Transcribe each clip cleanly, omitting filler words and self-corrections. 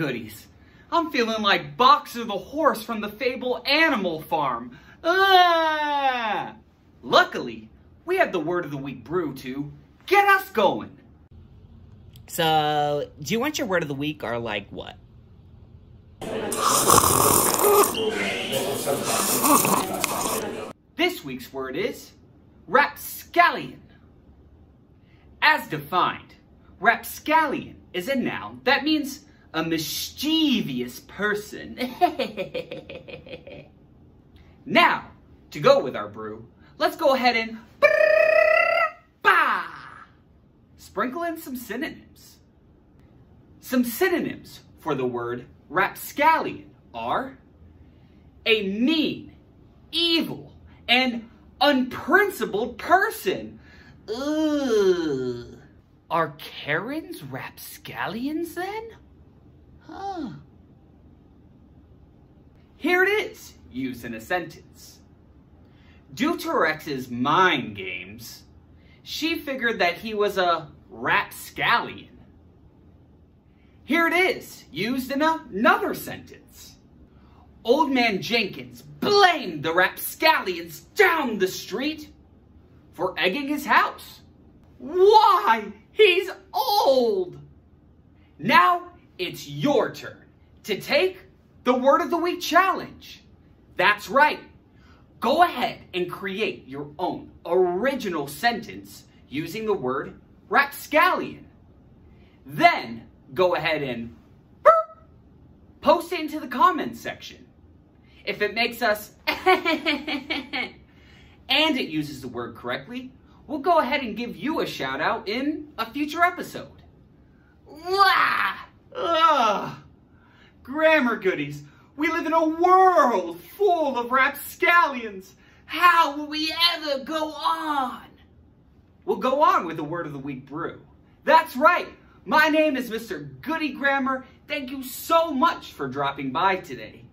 goodies. I'm feeling like Boxer the horse from the Fable Animal Farm. Ah! Luckily, we had the word of the week brew to get us going. So, do you want your word of the week or like what? This week's word is rapscallion. As defined, rapscallion is a noun that means a mischievous person. Now, to go with our brew, let's go ahead and sprinkle in some synonyms. Some synonyms for the word rapscallion are a mean, evil, and unprincipled person. Ugh. Are Karens rapscallions then? Huh. Here it is, used in a sentence. Due to Rex's mind games, she figured that he was a rapscallion. Here it is, used in another sentence. Old Man Jenkins blamed the rapscallions down the street for egging his house. Why? He's old! Now it's your turn to take the Word of the Week challenge. That's right. Go ahead and create your own original sentence using the word rapscallion. Then go ahead and post it into the comments section. If it makes us and it uses the word correctly, we'll go ahead and give you a shout out in a future episode. Grammar goodies, we live in a world full of rapscallions. How will we ever go on? We'll go on with the Word of the Week brew. That's right. My name is Mr. Goodie Grammar. Thank you so much for dropping by today.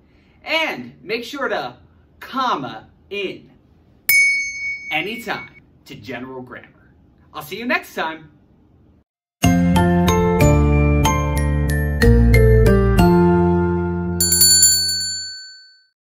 And make sure to comma in anytime to General Grammar. I'll see you next time.